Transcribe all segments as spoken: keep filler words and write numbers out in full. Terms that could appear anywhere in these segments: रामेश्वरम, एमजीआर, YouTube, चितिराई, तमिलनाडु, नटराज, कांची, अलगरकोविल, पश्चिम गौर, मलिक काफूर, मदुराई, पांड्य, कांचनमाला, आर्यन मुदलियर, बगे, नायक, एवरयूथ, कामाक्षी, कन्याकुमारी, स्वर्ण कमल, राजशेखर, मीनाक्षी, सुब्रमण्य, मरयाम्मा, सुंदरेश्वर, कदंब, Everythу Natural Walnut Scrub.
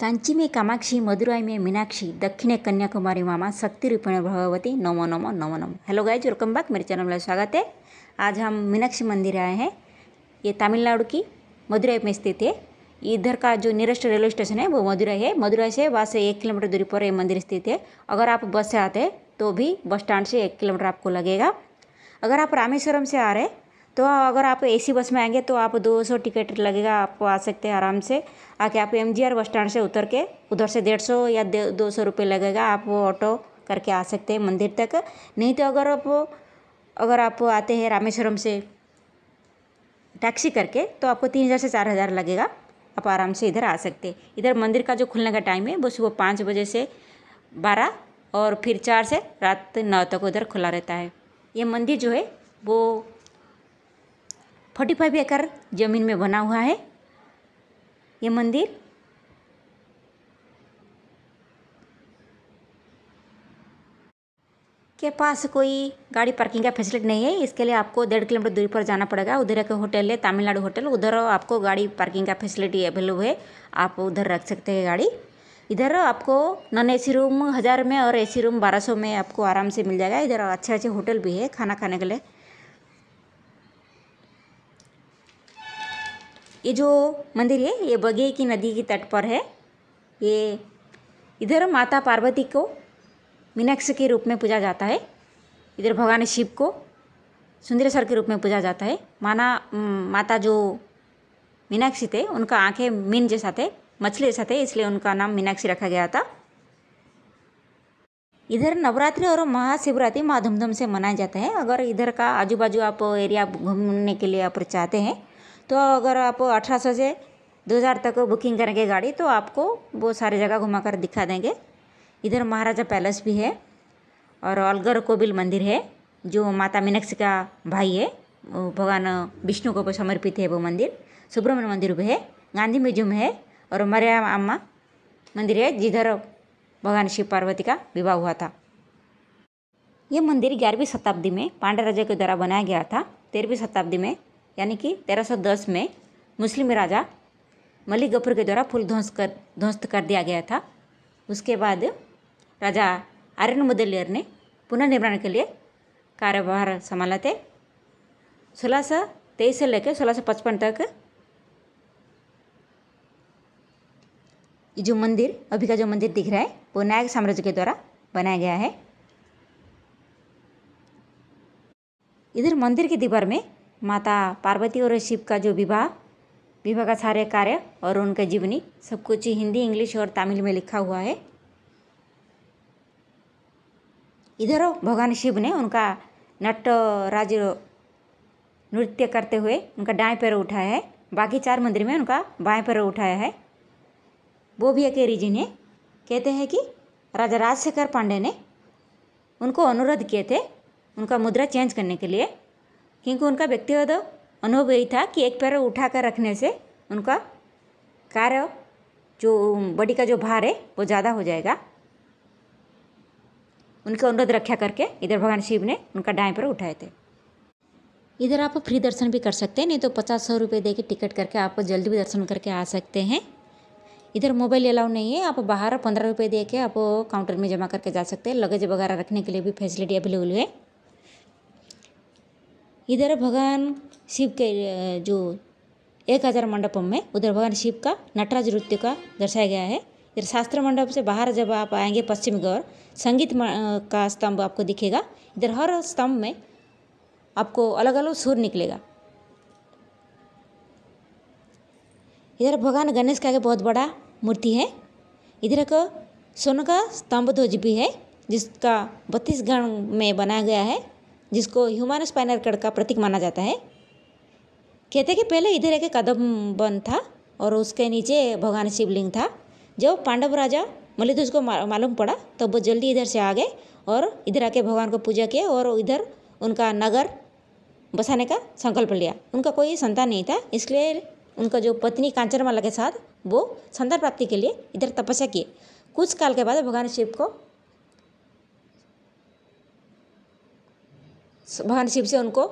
कांची में कामाक्षी, मदुराई में मीनाक्षी, दक्षिण कन्याकुमारी मामा शक्ति रूपेण भगवती, नमो नमो नमो नमो। हेलो गाइज, वेलकम बैक, मेरे चैनल में स्वागत है। आज हम मीनाक्षी मंदिर आए हैं। ये तमिलनाडु की मदुराई में स्थित है। इधर का जो नियरेस्ट रेलवे स्टेशन है वो मदुराई है। मदुराई से वहाँ से एक किलोमीटर दूरी पर ये मंदिर स्थित है। अगर आप बस से आते हैं तो भी बस स्टैंड से एक किलोमीटर आपको लगेगा। अगर आप रामेश्वरम से आ रहे हैं तो अगर आप एसी बस में आएंगे तो आप दो सौ टिकट लगेगा, आप आ सकते हैं आराम से आके। आप एमजीआर बस स्टैंड से उतर के उधर से डेढ़ सौ या दो सौ रुपये लगेगा, आप वो ऑटो करके आ सकते हैं मंदिर तक। नहीं तो अगर आप अगर आप आते हैं रामेश्वरम से टैक्सी करके तो आपको तीन हज़ार से चार हज़ार लगेगा, आप आराम से इधर आ सकते हैं। इधर मंदिर का जो खुलने का टाइम है वो सुबह पाँच बजे से बारह और फिर चार से रात नौ तक उधर खुला रहता है। ये मंदिर जो है वो फोर्टी फाइव एकड़ ज़मीन में बना हुआ है। ये मंदिर के पास कोई गाड़ी पार्किंग का फैसिलिटी नहीं है, इसके लिए आपको डेढ़ किलोमीटर दूरी पर जाना पड़ेगा। उधर एक होटल है, तमिलनाडु होटल, उधर आपको गाड़ी पार्किंग का फैसिलिटी अवेलेबल है, आप उधर रख सकते हैं गाड़ी। इधर आपको नॉन एसी रूम हज़ार में और एसी रूम बारह सौ में आपको आराम से मिल जाएगा। इधर अच्छे अच्छे होटल भी है खाना खाने के लिए। ये जो मंदिर है ये बगे की नदी के तट पर है। ये इधर माता पार्वती को मीनाक्षी के रूप में पूजा जाता है। इधर भगवान शिव को सुंदरेश्वर के रूप में पूजा जाता है। माना माता जो मीनाक्षी थे उनका आंखें मीन जैसा थे, मछली जैसा थे, इसलिए उनका नाम मीनाक्षी रखा गया था। इधर नवरात्रि और महाशिवरात्रि माँ धूमधाम से मनाया जाता है। अगर इधर का आजू बाजू आप एरिया घूमने के लिए आप चाहते हैं तो अगर आप अठारह सौ से दो हज़ार तक बुकिंग करेंगे गाड़ी तो आपको वो सारी जगह घुमा कर दिखा देंगे। इधर महाराजा पैलेस भी है और अलगरकोविल मंदिर है जो माता मीनाक्षी का भाई है, भगवान विष्णु को समर्पित है वो मंदिर। सुब्रमण्य मंदिर भी है, गांधी म्यूजियम है और मरयाम्मा मंदिर है जिधर भगवान शिव पार्वती का विवाह हुआ था। ये मंदिर ग्यारहवीं शताब्दी में पांड्य राजा के द्वारा बनाया गया था। तेरहवीं शताब्दी में यानी कि तेरह सौ दस में मुस्लिम राजा मलिक काफूर के द्वारा फुल ध्वस्त कर ध्वस्त कर दिया गया था। उसके बाद राजा आर्यन मुदलियर ने पुनर्निर्माण के लिए कार्यभार संभाला थे। सोलह सौ तेईस से लेकर सोलह सौ पचपन तक जो मंदिर अभी का जो मंदिर दिख रहा है वो नायक साम्राज्य के द्वारा बनाया गया है। इधर मंदिर की दीवार में माता पार्वती और शिव का जो विवाह विवाह का सारे कार्य और उनका जीवनी सब कुछ हिंदी, इंग्लिश और तमिल में लिखा हुआ है। इधर भगवान शिव ने उनका नटराज नृत्य करते हुए उनका दाएं पैर उठाया है। बाकी चार मंदिर में उनका बाएं पैर उठाया है। वो भी एक रीजन है। कहते हैं कि राजा राजशेखर पांडे ने उनको अनुरोध किए थे उनका मुद्रा चेंज करने के लिए, क्योंकि उनका व्यक्तिगत अनुभव यही था कि एक पैर उठा कर रखने से उनका कार्य जो बॉडी का जो भार है वो ज़्यादा हो जाएगा। उनके अनुरोध रक्षा करके इधर भगवान शिव ने उनका दाएं पैर उठाए थे। इधर आप फ्री दर्शन भी कर सकते हैं, नहीं तो पचास सौ रुपये दे के टिकट करके आप जल्दी भी दर्शन करके आ सकते हैं। इधर मोबाइल अलाउ नहीं है, आप बाहर पंद्रह रुपये दे के आप काउंटर में जमा करके जा सकते हैं। लगेज वगैरह रखने के लिए भी फैसिलिटी अवेलेबल है। इधर भगवान शिव के जो एक हज़ार मंडपम में उधर भगवान शिव का नटराज नृत्य का दर्शाया गया है। इधर शास्त्र मंडप से बाहर जब आप आएंगे पश्चिम गौर संगीत का स्तंभ आपको दिखेगा। इधर हर स्तंभ में आपको अलग अलग सुर निकलेगा। इधर भगवान गणेश का एक बहुत बड़ा मूर्ति है। इधर एक सोने का स्तंभ ध्वज भी है जिसका बत्तीस गण में बनाया गया है, जिसको ह्यूमन स्पाइनल कॉर्ड का प्रतीक माना जाता है। कहते हैं कि पहले इधर एक कदंब बन था और उसके नीचे भगवान शिवलिंग था। जब पांडव राजा मलिद को मालूम पड़ा तो वो जल्दी इधर से आ गए और इधर आके भगवान को पूजा किए और इधर उनका नगर बसाने का संकल्प लिया। उनका कोई संतान नहीं था, इसलिए उनका जो पत्नी कांचनमाला के साथ वो संतान प्राप्ति के लिए इधर तपस्या किए। कुछ काल के बाद भगवान शिव को भगवान शिव से उनको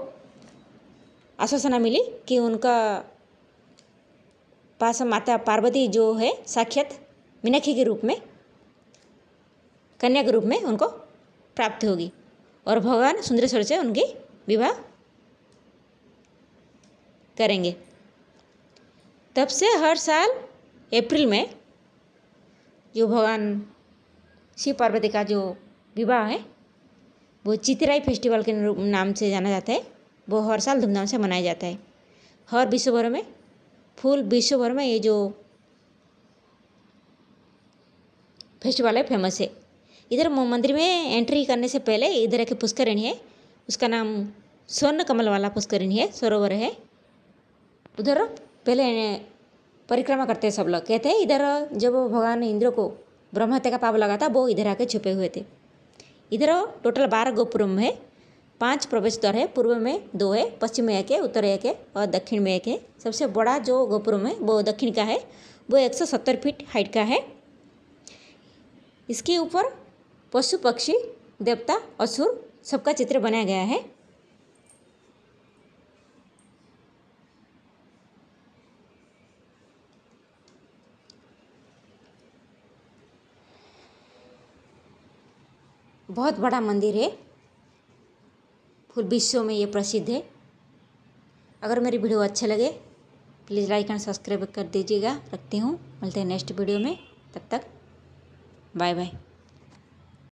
आश्वासना मिली कि उनका पास माता पार्वती जो है साक्षात मीनाक्षी के रूप में, कन्या के रूप में उनको प्राप्त होगी और भगवान सुंदरेश्वर से उनकी विवाह करेंगे। तब से हर साल अप्रैल में जो भगवान शिव पार्वती का जो विवाह है वो चितिराई फेस्टिवल के नाम से जाना जाता है, वो हर साल धूमधाम से मनाया जाता है। हर विश्व भर में फुल विश्व भर में ये जो फेस्टिवल है फेमस है। इधर मंदिर में एंट्री करने से पहले इधर एक पुष्करणी है, उसका नाम स्वर्ण कमल वाला पुष्करणी है, सरोवर है। उधर पहले परिक्रमा करते हैं सब लोग। कहते हैं इधर जब भगवान इंद्र को ब्रह्म हत्या का पाप लगा था वो इधर आके छुपे हुए थे। इधर टोटल बारह गोपुरम है, पांच प्रवेश द्वार है। पूर्व में दो है, पश्चिम में एक है, उत्तर एक है और दक्षिण में एक है। सबसे बड़ा जो गोपुरम है वो दक्षिण का है, वो एक सौ सत्तर फीट हाइट का है। इसके ऊपर पशु पक्षी देवता असुर सबका चित्र बनाया गया है। बहुत बड़ा मंदिर है, फुल विश्व में ये प्रसिद्ध है। अगर मेरी वीडियो अच्छे लगे प्लीज़ लाइक एंड सब्सक्राइब कर दीजिएगा। रखती हूँ, मिलते हैं नेक्स्ट वीडियो में, तब तक बाय बाय।